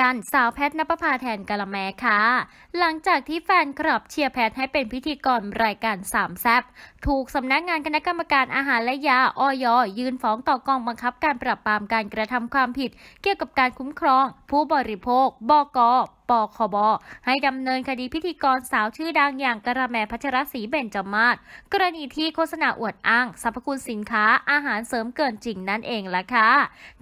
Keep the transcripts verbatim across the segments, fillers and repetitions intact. ดันสาวแพทณปภาแทนกาละแมค่ะหลังจากที่แฟนคลับเชียร์แพทให้เป็นพิธีกรรายการสามแซบถูกสำนักงานคณะกรรมการอาหารและยาอย.ยื่นฟ้องต่อกองบังคับการปราบปรามการกระทำความผิดเกี่ยวกับการคุ้มครองผู้บริโภคบก.ปคบ.ให้ดำเนินคดีพิธีกรสาวชื่อดังอย่างกาละแมพัชรศรีเบญจมาศกรณีที่โฆษณาอวดอ้างสรรพคุณสินค้าอาหารเสริมเกินจริงนั่นเองล่ะค่ะ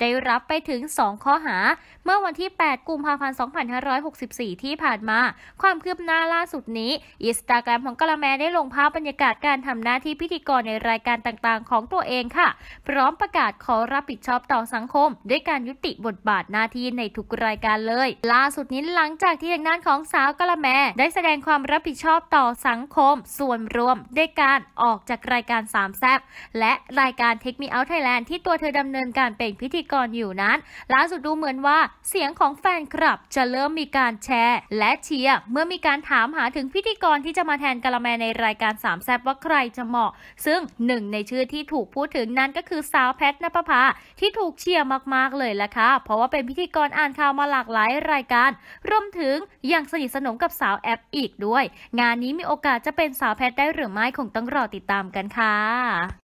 ได้รับไปถึงสองข้อหาเมื่อวันที่แปดกุมภาพันธ์สองพันห้าร้อยหกสิบสี่ที่ผ่านมาความคืบหน้าล่าสุดนี้อินสตาแกรมของกาละแมได้ลงภาพบรรยากาศการทำหน้าที่พิธีกรในรายการต่างๆของตัวเองค่ะพร้อมประกาศขอรับผิดชอบต่อสังคมด้วยการยุติบทบาทหน้าที่ในทุกรายการเลยล่าสุดนี้หลังจากที่ทางด้านของสาวกาละแมได้แสดงความรับผิดชอบต่อสังคมส่วนรวมด้วยการออกจากรายการสามแซบและรายการ Take Me Out Thailand ที่ตัวเธอดำเนินการเป็นพิธีกรอยู่นั้นล่าสุดดูเหมือนว่าเสียงของแฟนคลับจะเริ่มมีการแชร์และเชียร์เมื่อมีการถามหาถึงพิธีกรที่จะมาแทนกาละแมในรายการสามแซบว่าใครจะเหมาะซึ่งหนึ่งในชื่อที่ถูกพูดถึงนั้นก็คือสาวแพทณปภาที่ถูกเชียร์มากๆเลยล่ะค่ะเพราะว่าเป็นพิธีกรอ่านข่าวมาหลากหลายรายการรวมถึงยังสนิทสนมกับสาวแอปอีกด้วยงานนี้มีโอกาสจะเป็นสาวแพทได้หรือไม่คงต้องรอติดตามกันค่ะ